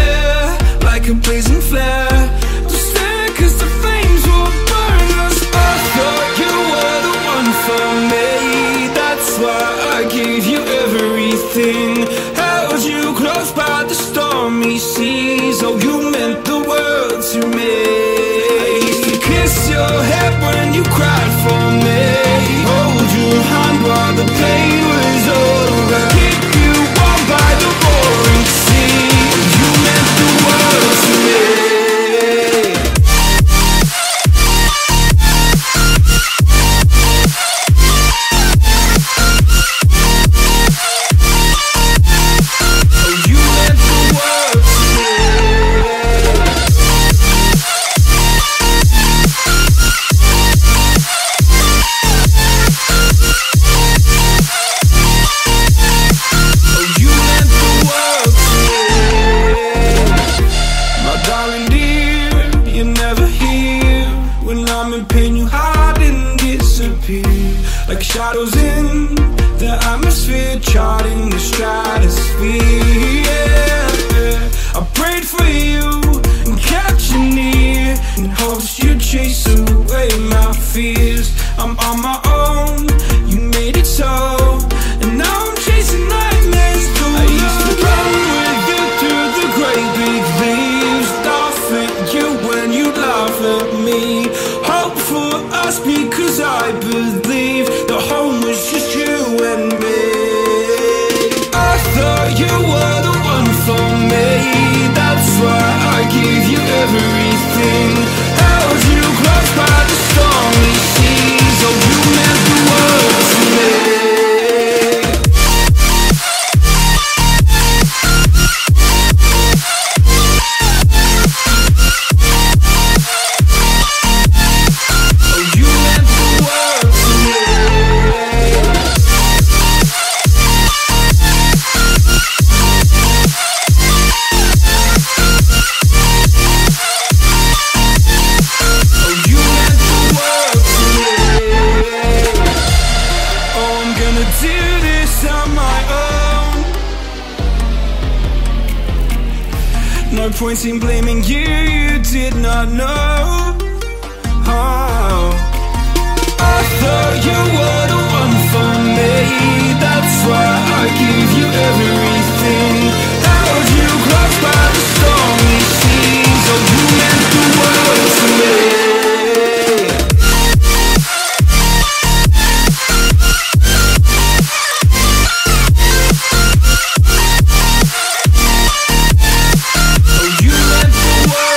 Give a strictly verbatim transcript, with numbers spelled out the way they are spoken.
air, like a blazing flare. Just there, cause the flames will burn us. I thought you were the one for me, that's why I gave you everything. Held you close by the stormy seas. Oh, you meant the world to me. I used to kiss your head when you cried for me, hold your hand while the pain was over, keep you warm by the roaring sea. You meant the world to me. Shadows in the atmosphere, charting the stratosphere, yeah. I prayed for you and kept you near, in hopes you'd chase away my fears. I'm on my own, you made it so, and now I'm chasing nightmares too. I used to run with you through the great big leaves, laugh at you when you laugh at me. Hope for us because I believe you were the one for me, that's why I gave you everything. Held you close by the stormy seas. Oh, you meant the world to me. No point in blaming you, you did not know how. I thought you were